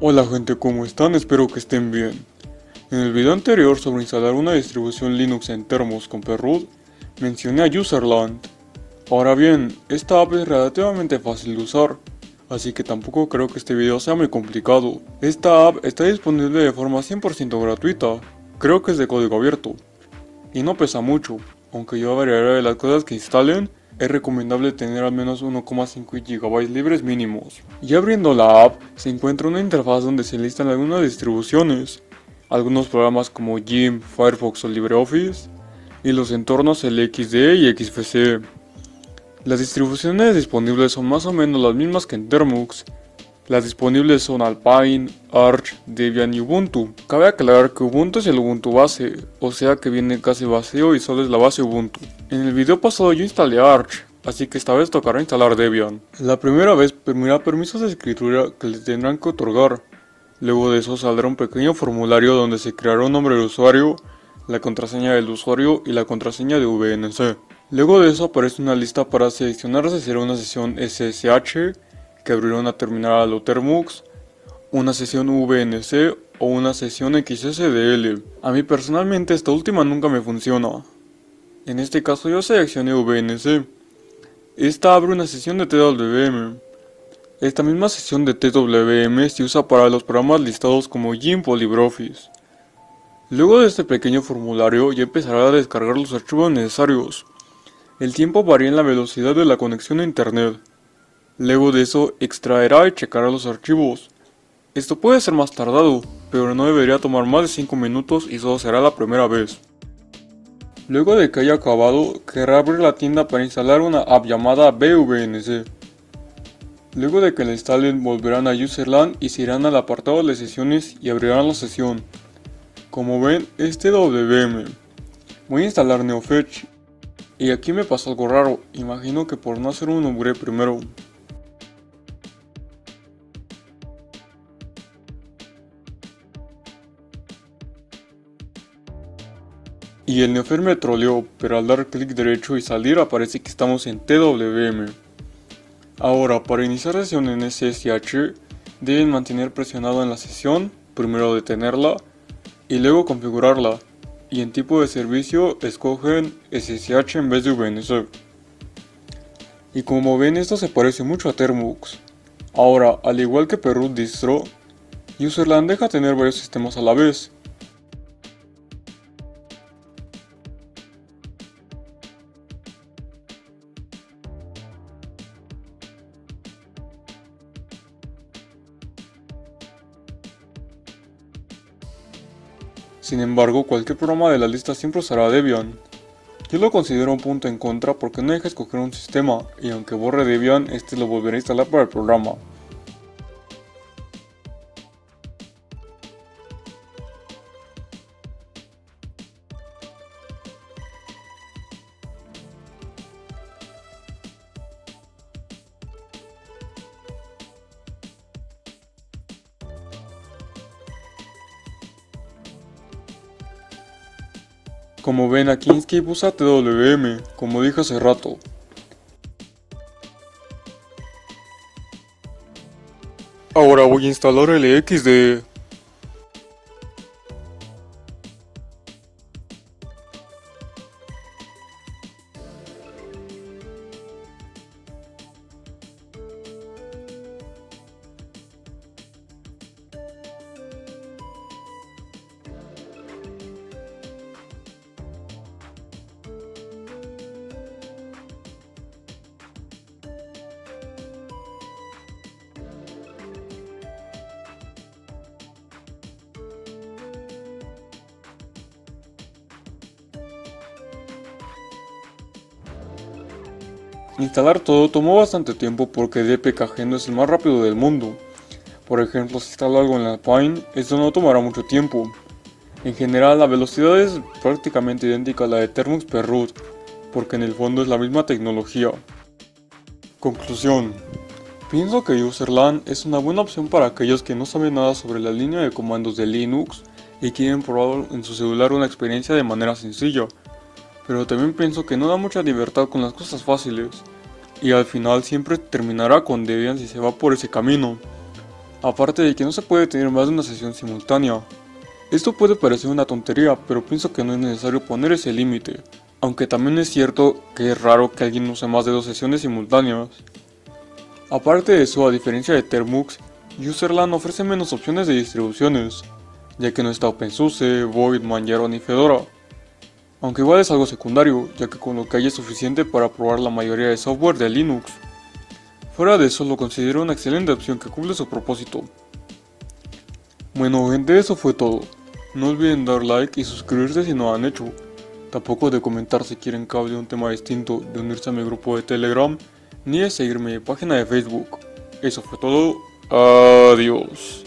Hola gente, ¿cómo están? Espero que estén bien. En el video anterior sobre instalar una distribución Linux en Termux con Proot, mencioné a Userland. Ahora bien, esta app es relativamente fácil de usar, así que tampoco creo que este video sea muy complicado. Esta app está disponible de forma 100% gratuita, creo que es de código abierto, y no pesa mucho, aunque yo variaré de las cosas que instalen. Es recomendable tener al menos 1,5 GB libres mínimos. Y abriendo la app, se encuentra una interfaz donde se listan algunas distribuciones, algunos programas como GIMP, Firefox o LibreOffice, y los entornos LXDE y XFCE. Las distribuciones disponibles son más o menos las mismas que en Termux. Las disponibles son Alpine, Arch, Debian y Ubuntu. Cabe aclarar que Ubuntu es el Ubuntu base, o sea que viene casi vacío y solo es la base Ubuntu. En el video pasado yo instalé Arch, así que esta vez tocará instalar Debian. La primera vez permitirá permisos de escritura que le tendrán que otorgar. Luego de eso saldrá un pequeño formulario donde se creará un nombre de usuario, la contraseña del usuario y la contraseña de VNC. Luego de eso aparece una lista para seleccionar si será una sesión SSH, que abrirá una terminal a lo Termux, una sesión VNC o una sesión XSDL. A mí personalmente esta última nunca me funciona. En este caso yo seleccioné VNC. Esta abre una sesión de TWM. Esta misma sesión de TWM se usa para los programas listados como GIMP o LibreOffice. Luego de este pequeño formulario ya empezará a descargar los archivos necesarios. El tiempo varía en la velocidad de la conexión a internet. Luego de eso extraerá y checará los archivos. Esto puede ser más tardado, pero no debería tomar más de 5 minutos y solo será la primera vez. Luego de que haya acabado, querrá abrir la tienda para instalar una app llamada BVNC. Luego de que la instalen, volverán a Userland y se irán al apartado de sesiones y abrirán la sesión. Como ven, es TWM. Voy a instalar NeoFetch. Y aquí me pasó algo raro, imagino que por no hacer un upgrade primero. Y el NeoFetch me troleó, pero al dar clic derecho y salir aparece que estamos en TWM. Ahora, para iniciar sesión en SSH, deben mantener presionado en la sesión, primero detenerla y luego configurarla. Y en tipo de servicio escogen SSH en vez de VNC. Y como ven, esto se parece mucho a Termux. Ahora, al igual que Proot Distro, Userland deja tener varios sistemas a la vez. Sin embargo, cualquier programa de la lista siempre usará Debian. Yo lo considero un punto en contra porque no deja escoger un sistema, y aunque borre Debian, este lo volverá a instalar para el programa. Como ven, aquí Inkscape usa TWM, como dije hace rato. Ahora voy a instalar el LXDE. Instalar todo tomó bastante tiempo porque dpkg no es el más rápido del mundo. Por ejemplo, si instalo algo en Alpine, esto no tomará mucho tiempo. En general, la velocidad es prácticamente idéntica a la de Termux Proot, porque en el fondo es la misma tecnología. Conclusión. Pienso que Userland es una buena opción para aquellos que no saben nada sobre la línea de comandos de Linux y quieren probar en su celular una experiencia de manera sencilla. Pero también pienso que no da mucha libertad con las cosas fáciles, y al final siempre terminará con Debian si se va por ese camino. aparte de que no se puede tener más de una sesión simultánea. Esto puede parecer una tontería, pero pienso que no es necesario poner ese límite, aunque también es cierto que es raro que alguien use más de 2 sesiones simultáneas. Aparte de eso, a diferencia de Termux, Userland ofrece menos opciones de distribuciones, ya que no está OpenSUSE, Void, Manjaro ni Fedora. Aunque igual es algo secundario, ya que con lo que hay es suficiente para probar la mayoría de software de Linux. Fuera de eso, lo considero una excelente opción que cumple su propósito. Bueno gente, eso fue todo. No olviden dar like y suscribirse si no lo han hecho. Tampoco de comentar si quieren que hable de un tema distinto, de unirse a mi grupo de Telegram, ni de seguirme en mi página de Facebook. Eso fue todo, adiós.